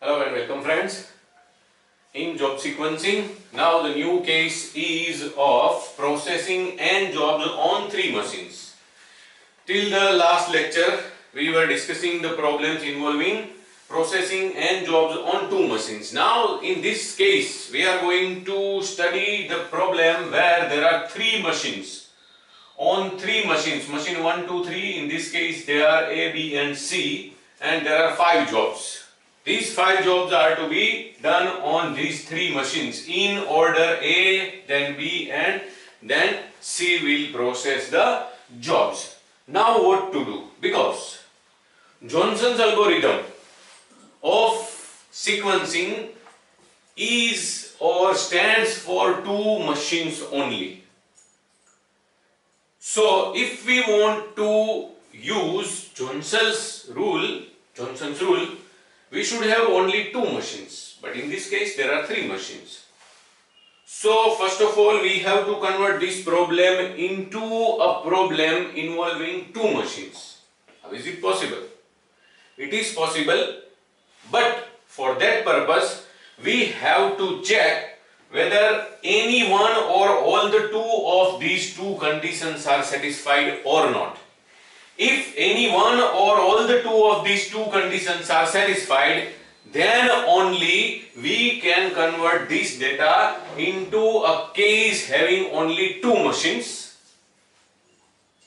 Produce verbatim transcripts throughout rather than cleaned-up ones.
Hello and welcome friends. In job sequencing, now the new case is of processing n jobs on three machines. Till the last lecture, we were discussing the problems involving processing n jobs on two machines. Now in this case, we are going to study the problem where there are three machines. On three machines, machine one, two, three, in this case they are A, B and C, and there are five jobs. These five jobs are to be done on these three machines in order A, then B and then C will process the jobs. Now what to do? Because Johnson's algorithm of sequencing is or stands for two machines only. So if we want to use Johnson's rule, Johnson's rule, we should have only two machines. But in this case, there are three machines. So first of all, we have to convert this problem into a problem involving two machines. How is it possible? It is possible, but for that purpose, we have to check whether any one or all the two of these two conditions are satisfied or not. If any one or all the two of these two conditions are satisfied, then only we can convert this data into a case having only two machines,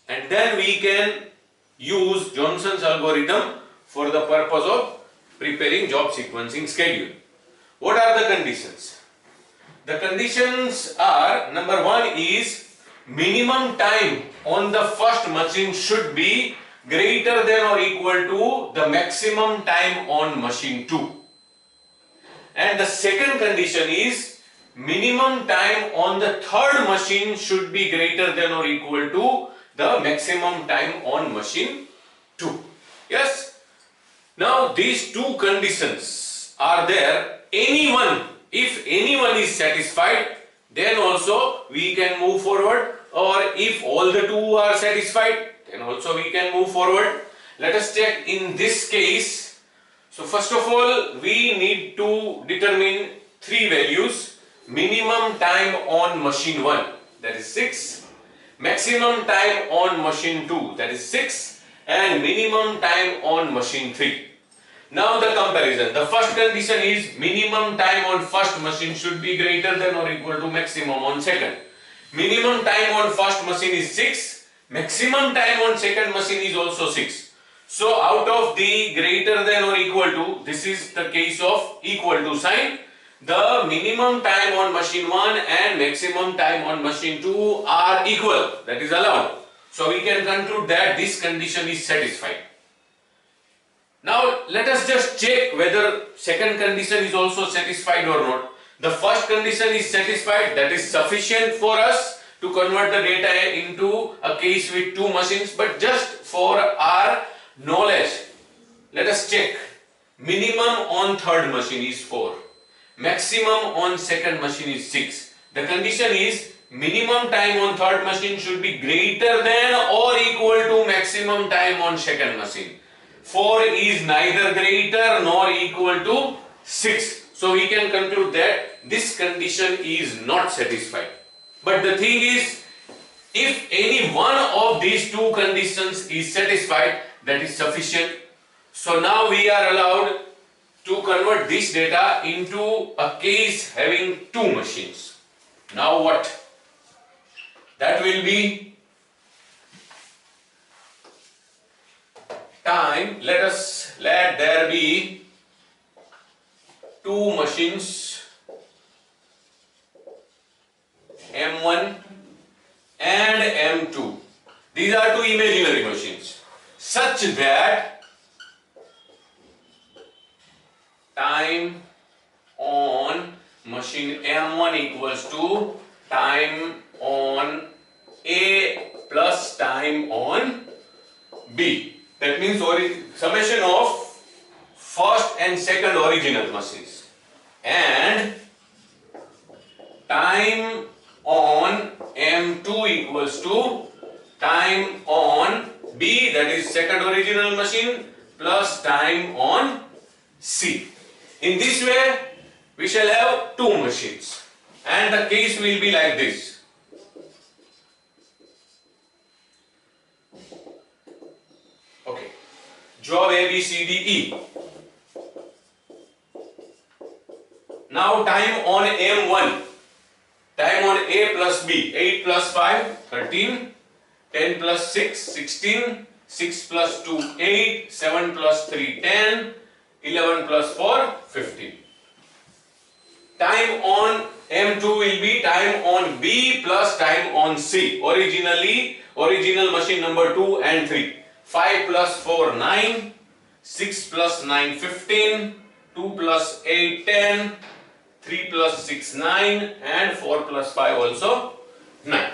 and then we can use Johnson's algorithm for the purpose of preparing job sequencing schedule. What are the conditions? The conditions are, number one is minimum time on the first machine should be greater than or equal to the maximum time on machine two. And the second condition is minimum time on the third machine should be greater than or equal to the maximum time on machine two. Yes? Now these two conditions are there. Anyone If anyone is satisfied, then also we can move forward, or if all the two are satisfied, then also we can move forward. Let us check in this case. So first of all, we need to determine three values. Minimum time on machine one, that is six. Maximum time on machine two, that is six. And minimum time on machine three. Now the comparison. The first condition is minimum time on first machine should be greater than or equal to maximum on second. Minimum time on first machine is six. Maximum time on second machine is also six. So out of the greater than or equal to, this is the case of equal to sign. The minimum time on machine one and maximum time on machine two are equal. That is allowed. So we can conclude that this condition is satisfied. Now let us just check whether second condition is also satisfied or not. The first condition is satisfied, that is sufficient for us to convert the data into a case with two machines, but just for our knowledge, let us check. Minimum on third machine is four. Maximum on second machine is six. The condition is minimum time on third machine should be greater than or equal to maximum time on second machine. four is neither greater nor equal to six. So we can conclude that this condition is not satisfied. But the thing is, if any one of these two conditions is satisfied, that is sufficient. So now we are allowed to convert this data into a case having two machines. Now what? That will be time. Let us let there be two machines M one and M two. These are two imaginary machines, such that time on machine M one equals to time on A plus time on B. That means summation of first and second original machines, and time on M two equals to time on B, that is second original machine, plus time on C. In this way, we shall have two machines and the case will be like this. Okay, job A, B, C, D, E. Now time on M one, time on A plus B, eight plus five, thirteen, ten plus six, sixteen, six plus two, eight, seven plus three, ten, eleven plus four, fifteen. Time on M two will be time on B plus time on C, originally, original machine number two and three, five plus four, nine, six plus nine, fifteen, two plus eight, ten, three plus six, nine and four plus five also nine.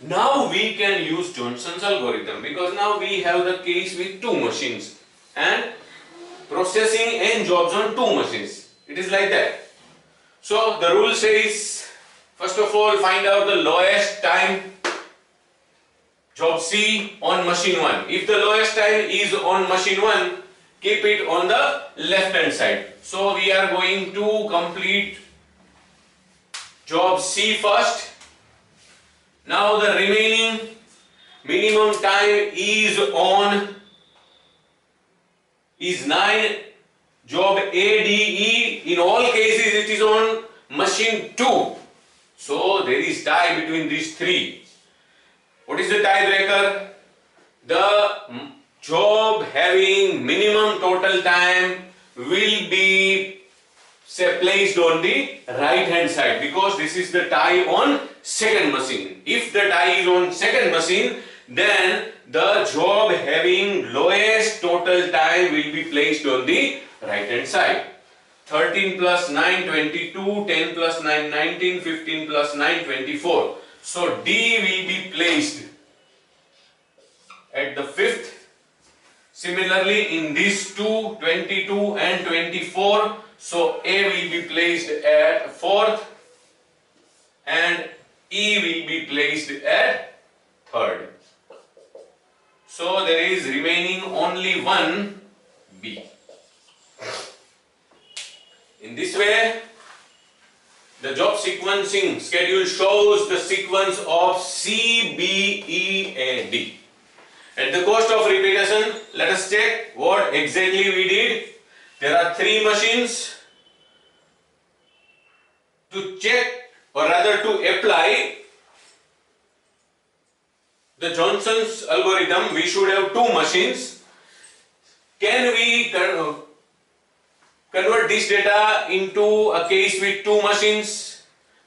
Now we can use Johnson's algorithm because now we have the case with two machines and processing n jobs on two machines. It is like that. So the rule says, first of all find out the lowest time job C on machine one. If the lowest time is on machine one, keep it on the left hand side. So we are going to complete job C first. Now the remaining minimum time is on is nine. Job A, D, E, in all cases it is on machine two. So there is tie between these three. What is the tiebreaker? The job having minimum total time will be say, placed on the right hand side because this is the tie on second machine. If the tie is on second machine, then the job having lowest total time will be placed on the right hand side. thirteen plus nine, twenty-two, ten plus nine, nineteen, fifteen plus nine, twenty-four. So D will be placed at the fifth. Similarly, in these two, twenty-two and twenty-four, so A will be placed at fourth and E will be placed at third. So there is remaining only one B. In this way, the job sequencing schedule shows the sequence of C, B, E, and D. At the cost of repetition, let us check what exactly we did. There are three machines. To check or rather to apply the Johnson's algorithm, we should have two machines. Can we convert this data into a case with two machines?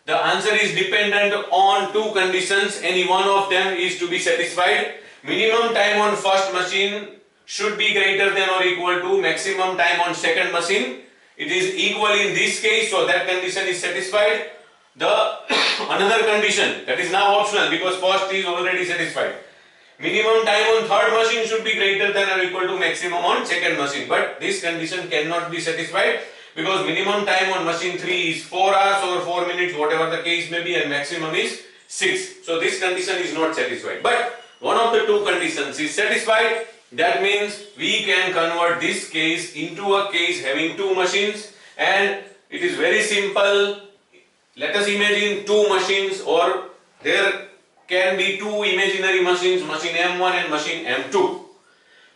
The answer is dependent on two conditions. Any one of them is to be satisfied. Minimum time on first machine should be greater than or equal to maximum time on second machine. It is equal in this case, so that condition is satisfied. The another condition that is now optional because first is already satisfied. Minimum time on third machine should be greater than or equal to maximum on second machine. But this condition cannot be satisfied because minimum time on machine three is four hours or four minutes, whatever the case may be, and maximum is six. So this condition is not satisfied. But one of the two conditions is satisfied. That means we can convert this case into a case having two machines, and it is very simple. Let us imagine two machines, or there can be two imaginary machines, machine M one and machine M two.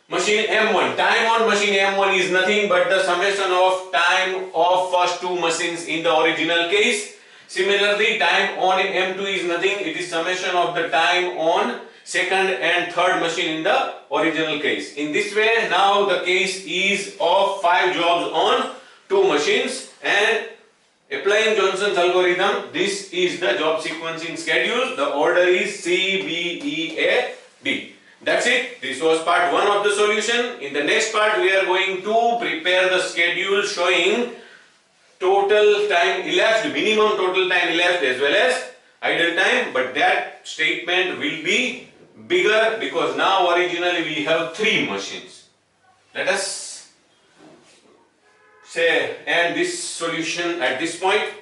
Machine M one, time on machine M one is nothing but the summation of time of first two machines in the original case. Similarly, time on M two is nothing, it is summation of the time on second and third machine in the original case. In this way, now the case is of five jobs on two machines, and applying Johnson's algorithm, this is the job sequencing schedule. The order is C, B, E, A, D. That's it. This was part one of the solution. In the next part, we are going to prepare the schedule showing total time elapsed, minimum total time elapsed as well as idle time, but that statement will be bigger because now originally we have three machines. Let us say end this solution at this point.